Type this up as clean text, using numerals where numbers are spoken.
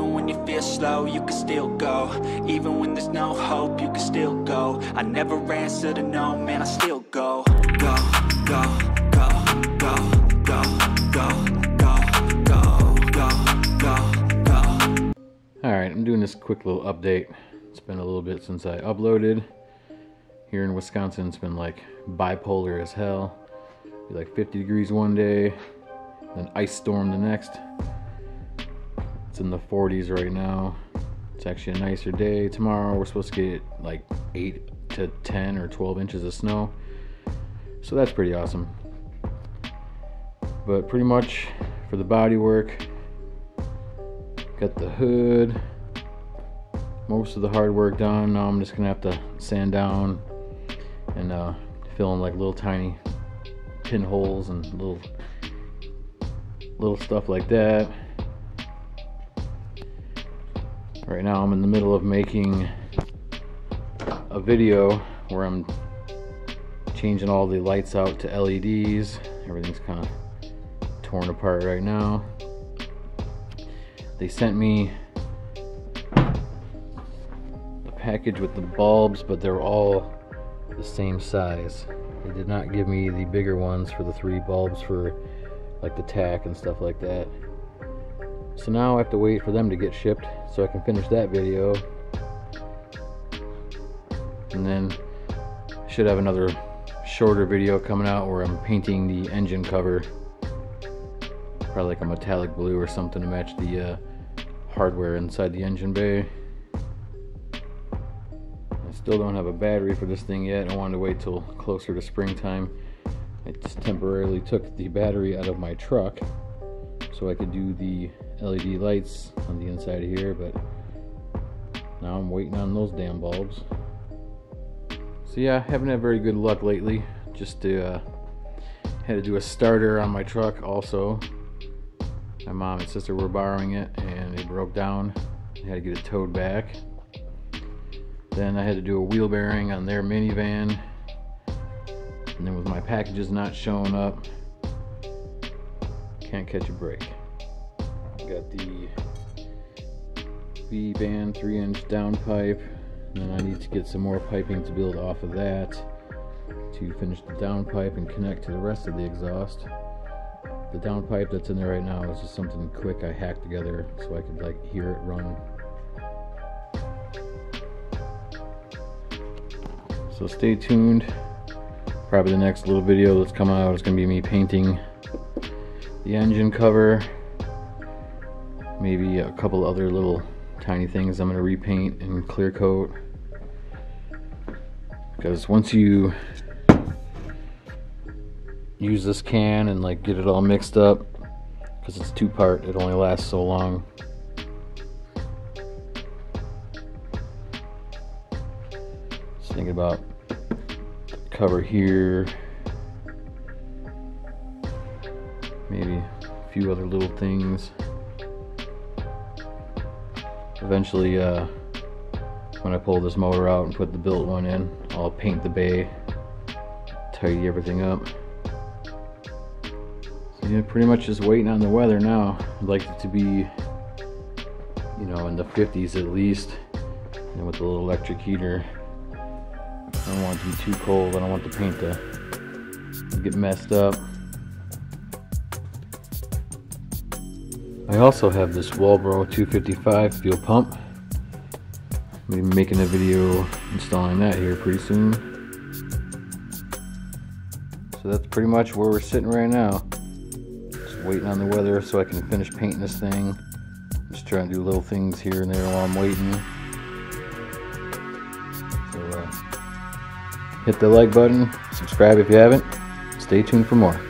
Even when you feel slow, you can still go. Even when there's no hope, you can still go. I never answer to no, man, I still go. Go, go, go, go, go, go, go, go, go, go, go. Alright, I'm doing this quick little update. It's been a little bit since I uploaded. Here in Wisconsin, it's been like bipolar as hell. Be like 50 degrees one day, then ice storm the next. It's in the 40s right now. It's actually a nicer day. Tomorrow we're supposed to get like 8 to 10 or 12 inches of snow. So that's pretty awesome. But pretty much for the body work, got the hood. Most of the hard work done. Now I'm just gonna have to sand down and fill in like little tiny pinholes and little stuff like that. Right now I'm in the middle of making a video where I'm changing all the lights out to LEDs. Everything's kind of torn apart right now. They sent me package with the bulbs, but they're all the same size. They did not give me the bigger ones for the 3 bulbs for like the tack and stuff like that. So now I have to wait for them to get shipped so I can finish that video, and then I should have another shorter video coming out where I'm painting the engine cover, probably like a metallic blue or something to match the hardware inside the engine bay. Still don't have a battery for this thing yet. I wanted to wait till closer to springtime. I just temporarily took the battery out of my truck so I could do the LED lights on the inside of here, but now I'm waiting on those damn bulbs. So yeah, I haven't had very good luck lately. Just had to do a starter on my truck also. My mom and sister were borrowing it and it broke down. I had to get it towed back. Then I had to do a wheel bearing on their minivan, and then with my packages not showing up, can't catch a break. Got the V-band 3-inch downpipe, and then I need to get some more piping to build off of that to finish the downpipe and connect to the rest of the exhaust. The downpipe that's in there right now is just something quick I hacked together so I could like hear it run. So stay tuned. Probably the next little video that's coming out is going to be me painting the engine cover. Maybe a couple other little tiny things I'm going to repaint and clear coat. Because once you use this can and like get it all mixed up, because it's 2-part, it only lasts so long. Just thinking about cover here, maybe a few other little things. Eventually when I pull this motor out and put the built one in, I'll paint the bay, tidy everything up. So yeah, pretty much just waiting on the weather now. I'd like it to be, you know, in the 50s at least, and with the little electric heater. I don't want it to be too cold. I don't want the paint to get messed up. I also have this Walbro 255 fuel pump. I'm gonna be making a video installing that here pretty soon. So that's pretty much where we're sitting right now. Just waiting on the weather so I can finish painting this thing. Just trying to do little things here and there while I'm waiting. So, hit the like button, subscribe if you haven't, stay tuned for more.